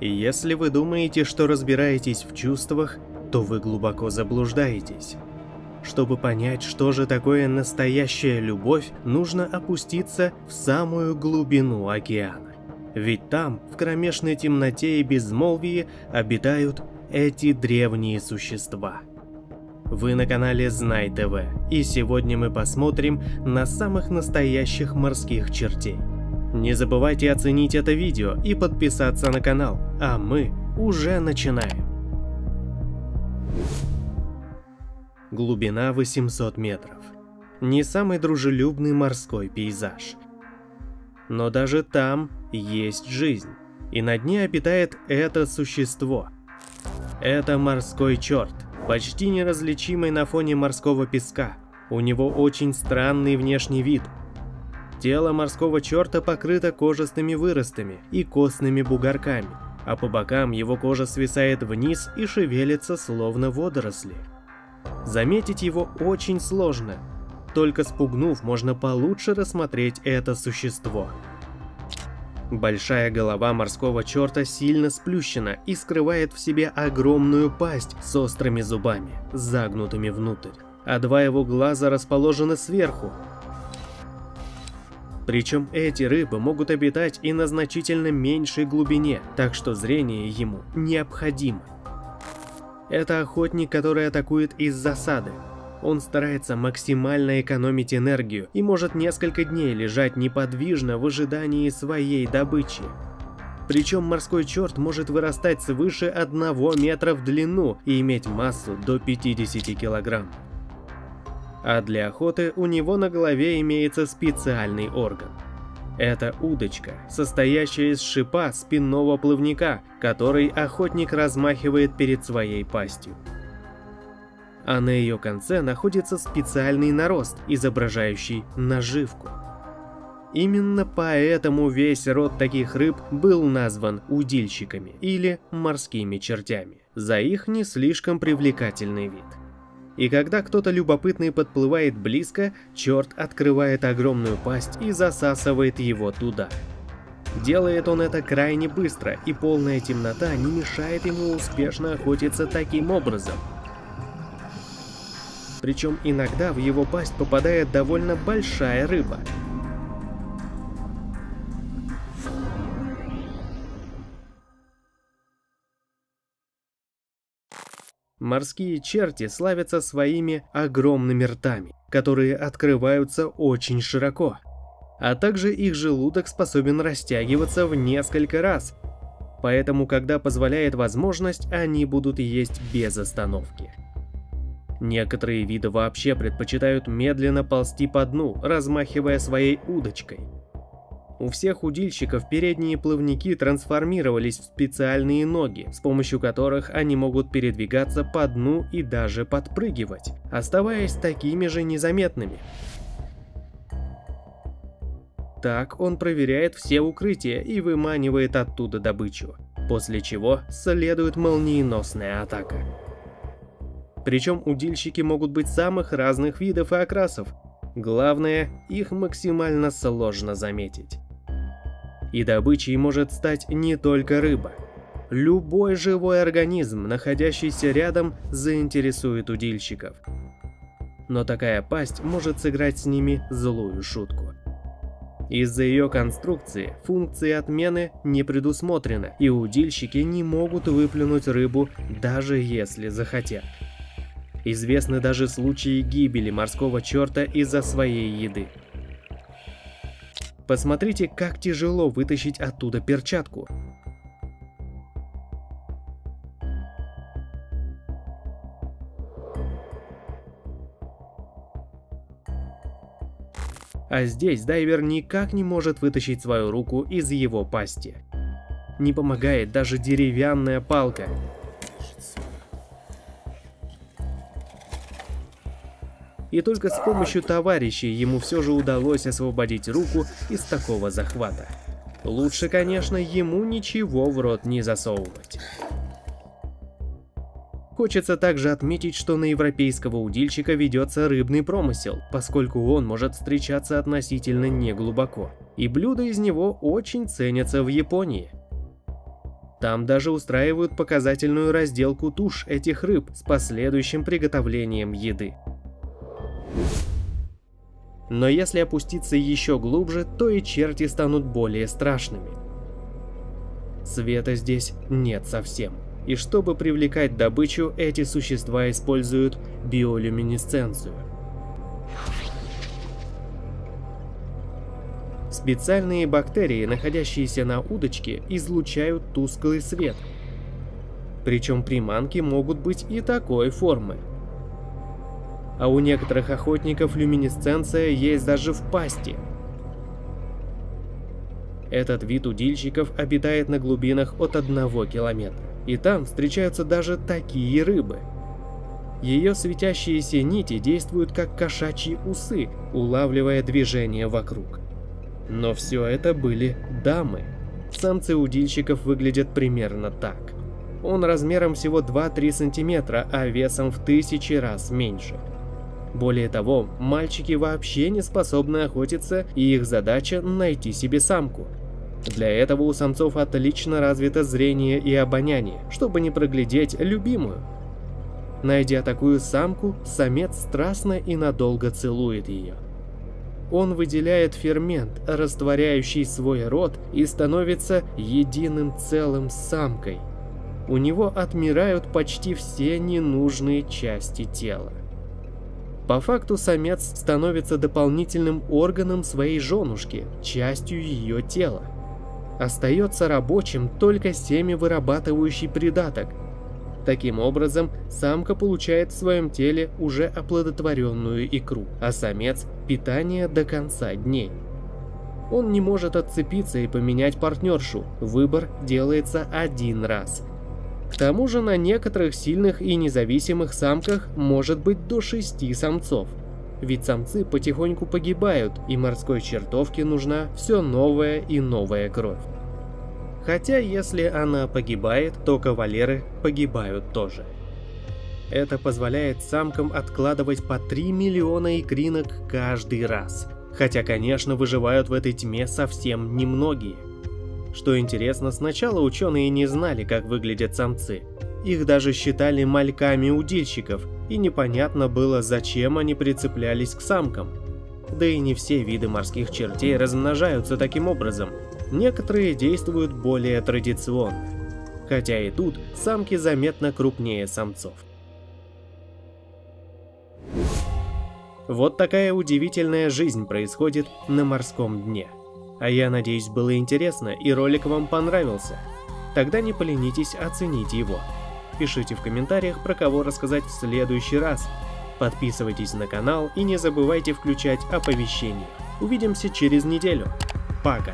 И если вы думаете, что разбираетесь в чувствах, то вы глубоко заблуждаетесь. Чтобы понять, что же такое настоящая любовь, нужно опуститься в самую глубину океана. Ведь там, в кромешной темноте и безмолвии, обитают эти древние существа. Вы на канале Знай ТВ, и сегодня мы посмотрим на самых настоящих морских чертей. Не забывайте оценить это видео и подписаться на канал, а мы уже начинаем. Глубина 800 метров. Не самый дружелюбный морской пейзаж. Но даже там есть жизнь, и на дне обитает это существо. Это морской черт, почти неразличимый на фоне морского песка. У него очень странный внешний вид. Тело морского черта покрыто кожистыми выростами и костными бугорками, а по бокам его кожа свисает вниз и шевелится словно водоросли. Заметить его очень сложно, только спугнув, можно получше рассмотреть это существо. Большая голова морского черта сильно сплющена и скрывает в себе огромную пасть с острыми зубами, загнутыми внутрь, а два его глаза расположены сверху. Причем эти рыбы могут обитать и на значительно меньшей глубине, так что зрение ему необходимо. Это охотник, который атакует из засады. Он старается максимально экономить энергию и может несколько дней лежать неподвижно в ожидании своей добычи. Причем морской черт может вырастать свыше 1 метра в длину и иметь массу до 50 килограмм. А для охоты у него на голове имеется специальный орган. Это удочка, состоящая из шипа спинного плавника, который охотник размахивает перед своей пастью. А на ее конце находится специальный нарост, изображающий наживку. Именно поэтому весь род таких рыб был назван удильщиками или морскими чертями, за их не слишком привлекательный вид. И когда кто-то любопытный подплывает близко, черт открывает огромную пасть и засасывает его туда. Делает он это крайне быстро, и полная темнота не мешает ему успешно охотиться таким образом. Причем иногда в его пасть попадает довольно большая рыба. Морские черти славятся своими огромными ртами, которые открываются очень широко, а также их желудок способен растягиваться в несколько раз, поэтому, когда позволяет возможность, они будут есть без остановки. Некоторые виды вообще предпочитают медленно ползти по дну, размахивая своей удочкой. У всех удильщиков передние плавники трансформировались в специальные ноги, с помощью которых они могут передвигаться по дну и даже подпрыгивать, оставаясь такими же незаметными. Так он проверяет все укрытия и выманивает оттуда добычу, после чего следует молниеносная атака. Причем удильщики могут быть самых разных видов и окрасов, главное, их максимально сложно заметить. И добычей может стать не только рыба. Любой живой организм, находящийся рядом, заинтересует удильщиков. Но такая пасть может сыграть с ними злую шутку. Из-за ее конструкции функции отмены не предусмотрены, и удильщики не могут выплюнуть рыбу, даже если захотят. Известны даже случаи гибели морского черта из-за своей еды. Посмотрите, как тяжело вытащить оттуда перчатку. А здесь дайвер никак не может вытащить свою руку из его пасти. Не помогает даже деревянная палка. И только с помощью товарищей ему все же удалось освободить руку из такого захвата. Лучше, конечно, ему ничего в рот не засовывать. Хочется также отметить, что на европейского удильщика ведется рыбный промысел, поскольку он может встречаться относительно неглубоко, и блюда из него очень ценятся в Японии. Там даже устраивают показательную разделку туш этих рыб с последующим приготовлением еды. Но если опуститься еще глубже, то и черти станут более страшными. Света здесь нет совсем. И чтобы привлекать добычу, эти существа используют биолюминесценцию. Специальные бактерии, находящиеся на удочке, излучают тусклый свет. Причем приманки могут быть и такой формы. А у некоторых охотников люминесценция есть даже в пасти. Этот вид удильщиков обитает на глубинах от 1 километра. И там встречаются даже такие рыбы. Ее светящиеся нити действуют как кошачьи усы, улавливая движение вокруг. Но все это были дамы. Самцы удильщиков выглядят примерно так. Он размером всего 2-3 сантиметра, а весом в 1000 раз меньше. Более того, мальчики вообще не способны охотиться, и их задача — найти себе самку. Для этого у самцов отлично развито зрение и обоняние, чтобы не проглядеть любимую. Найдя такую самку, самец страстно и надолго целует ее. Он выделяет фермент, растворяющий свой род, и становится единым целым с самкой. У него отмирают почти все ненужные части тела. По факту самец становится дополнительным органом своей женушки, частью ее тела. Остается рабочим только семявырабатывающий придаток. Таким образом, самка получает в своем теле уже оплодотворенную икру, а самец – питание до конца дней. Он не может отцепиться и поменять партнершу, выбор делается один раз. К тому же на некоторых сильных и независимых самках может быть до 6 самцов. Ведь самцы потихоньку погибают, и морской чертовке нужна все новая и новая кровь. Хотя если она погибает, то кавалеры погибают тоже. Это позволяет самкам откладывать по 3 миллиона икринок каждый раз. Хотя, конечно, выживают в этой тьме совсем немногие. Что интересно, сначала ученые не знали, как выглядят самцы. Их даже считали мальками удильщиков, и непонятно было, зачем они прицеплялись к самкам. Да и не все виды морских чертей размножаются таким образом. Некоторые действуют более традиционно. Хотя и тут самки заметно крупнее самцов. Вот такая удивительная жизнь происходит на морском дне. А я надеюсь, было интересно и ролик вам понравился. Тогда не поленитесь оценить его. Пишите в комментариях, про кого рассказать в следующий раз. Подписывайтесь на канал и не забывайте включать оповещения. Увидимся через неделю. Пока!